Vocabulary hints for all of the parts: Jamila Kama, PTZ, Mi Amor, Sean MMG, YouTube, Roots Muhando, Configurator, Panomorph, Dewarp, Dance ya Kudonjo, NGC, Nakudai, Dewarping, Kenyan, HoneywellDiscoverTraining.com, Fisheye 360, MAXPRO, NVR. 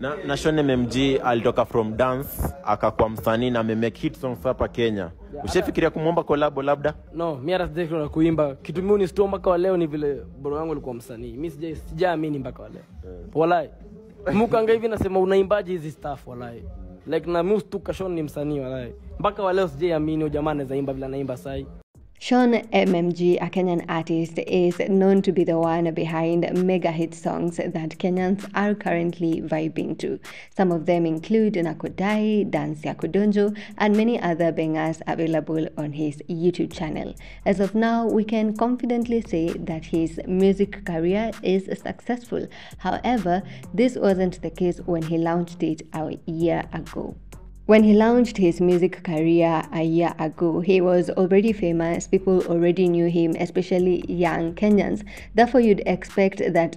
Na Sean MMG alitoka from dance akakuwa msanii na amemake hit songs hapa Kenya. Ushafikiria kumwomba collab labda? No, mimi hata sijafikiria na kuimba. Kitu mimi unistoma mpaka leo ni vile bro wangu alikuwa msanii. Mimi sijaamini mpaka leo. Wallahi. Mukanga hivi nasema unaimbaje hizi stuff wallahi. Like na mimi stuka Sean ni msanii wallahi. Mpaka leo sijaamini jamaa anaweza imba bila naimba sai. Sean MMG, a Kenyan artist, is known to be the one behind mega hit songs that Kenyans are currently vibing to. Some of them include Nakudai, Dance ya Kudonjo, and many other bangers available on his YouTube channel. As of now, we can confidently say that his music career is successful. However, this wasn't the case when he launched it a year ago. When he launched his music career a year ago, he was already famous, people already knew him, especially young Kenyans. Therefore, you'd expect that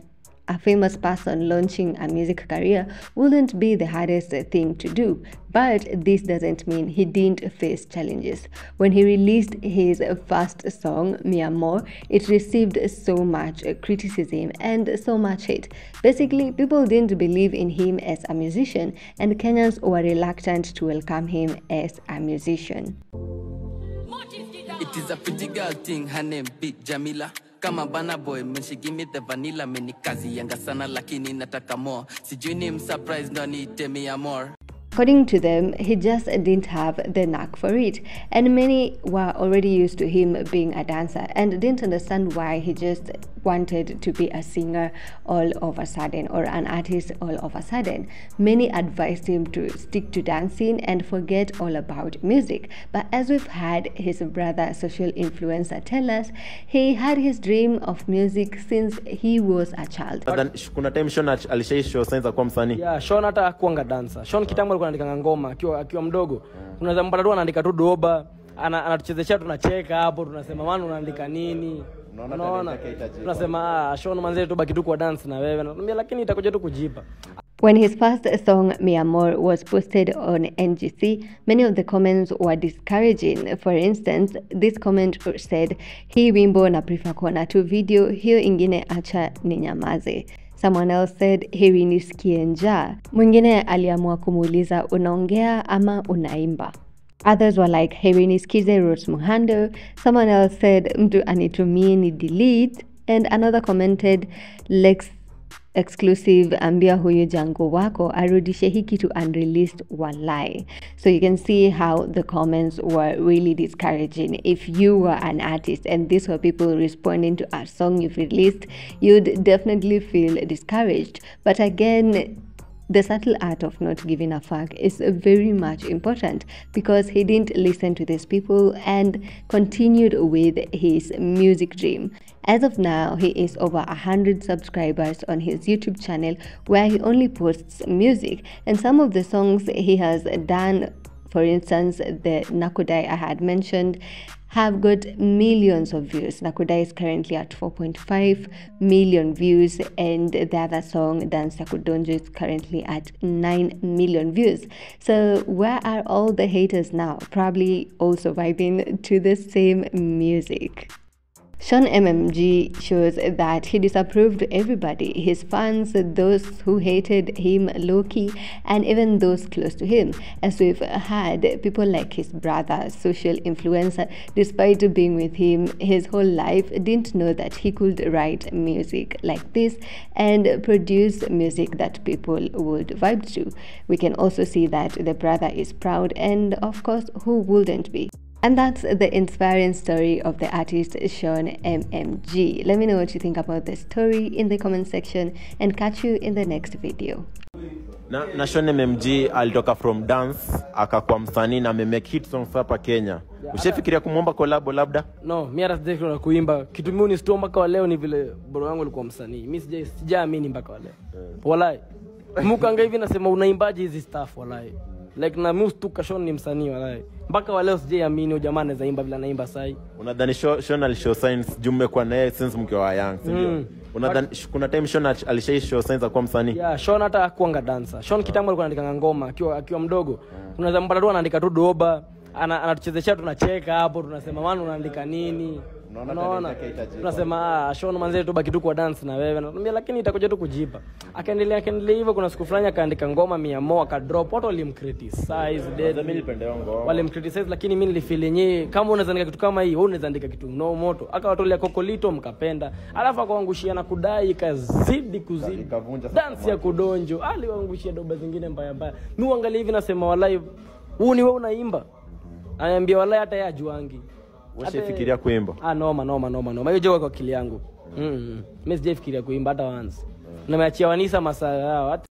a famous person launching a music career wouldn't be the hardest thing to do. But this doesn't mean he didn't face challenges. When he released his first song, Mi Amor, it received so much criticism and so much hate. Basically, people didn't believe in him as a musician, and Kenyans were reluctant to welcome him as a musician. It is a pretty girl thing, her name big Jamila Kama bana boy, when she give me the vanilla, meni kazi yanga sana lakini nataka more. Sijui ni msurprise ndo niite Mi Amor. According to them, he just didn't have the knack for it, and many were already used to him being a dancer and didn't understand why he just wanted to be a singer all of a sudden or an artist all of a sudden. Many advised him to stick to dancing and forget all about music, but as we've had his brother social influencer tell us, he had his dream of music since he was a child. Kuna time Sean alishaisho senza kwa msanii. Yeah, Sean hata hakuanga dancer. Sean kitambo alikuwa anaandika ngoma akiwa mdogo. Unaweza mpata tu anaandika tu doba, anatuchezeshia tunacheka hapo tunasema wana unaandika nini. When his first song, Mi Amor, was posted on NGC, many of the comments were discouraging. For instance, this comment said, "Hii wimbo na prefer kuona tu video, hiyo ingine acha ninyamaze." Someone else said, "Heri nisikie njaa." Mwingine aliamua kumuuliza, "Unaongea ama unaimba?" Others were like, "Heri nisikize Roots Muhando." Someone else said, "Mtu anitumie ni delete." And another commented, "Lex exclusive, ambia huyo jango wako arudishe hiki to unreleased wallahi." So you can see how the comments were really discouraging. If you were an artist and these were people responding to a song you've released, you'd definitely feel discouraged. But again, the subtle art of not giving a fuck is very much important, because he didn't listen to these people and continued with his music dream. As of now, he is over 100 subscribers on his YouTube channel, where he only posts music, and some of the songs he has done, for instance, the Nakudai I had mentioned, have got millions of views. Nakudai is currently at 4.5 million views, and the other song, Dance ya Kudonjo, is currently at 9 million views. So where are all the haters now? Probably also vibing to the same music. Sean MMG shows that he disapproved everybody, his fans, those who hated him low-key, and even those close to him. As we've had, people like his brother, social influencer, despite being with him his whole life, didn't know that he could write music like this and produce music that people would vibe to. We can also see that the brother is proud, and of course, who wouldn't be? And that's the inspiring story of the artist Sean MMG. Let me know what you think about this story in the comment section, and catch you in the next video. Na Sean MMG alitoka from dance akakuwa msanii na amemake hit songs hapa Kenya. Ushafikiria kumwomba collab labda? No, mimi hata sijafikiria na kuimba. Kitu mimi unistoma mpaka leo ni vile bro wangu alikuwa msanii. Mimi sijaamini mpaka leo. Wallahi. Mukanga hivi nasema unaimbaje hizi stuff wallahi. Like na mimi stuka Sean ni msanii wallahi. Mpaka leo sijaamini jamaa anaweza imba bila naimba sai. Unadhani Sean alishow signs jume kwa naye since mkiwa wa young, si ndio? Unadhani kuna time Sean alishaishow signs za kuwa msanii? Yeah, Sean hata hakuanga dancer. Sean kitambo alikuwa anaandika ngoma akiwa mdogo. Unaweza mpata tu anaandika tu doba, anatuchezeshia tunacheka hapo tunasema wana unaandika nini. unaona tunasema Sean manzee tu baki tu kwa dance na wewe anatuambia lakini itakuja tu kujipa akaendelea hivyo kuna siku fulani akaandika ngoma Mi Amor aka drop watu walimcriticize dad mimi nilipendea ngoma walimcriticize lakini mimi nilifeel yenyewe kama unaweza andika kitu kama hii wewe unaweza andika kitu no moto akawatolea kokolito mkapenda alafu akaangushia Nakudai kazidi kuzidi Dance ya Kudonjo aliwaangushia doba zingine mbaya mbaya mimi uangalia hivi nasema wallahi huu ni wewe unaimba anaambia wallahi hata yeye juangi Washifikiria kuimba. Noma. Hiyo joke kwa akili yangu. Mimi sijafikiria kuimba hata once. Nimeachia wanisa masaa yao.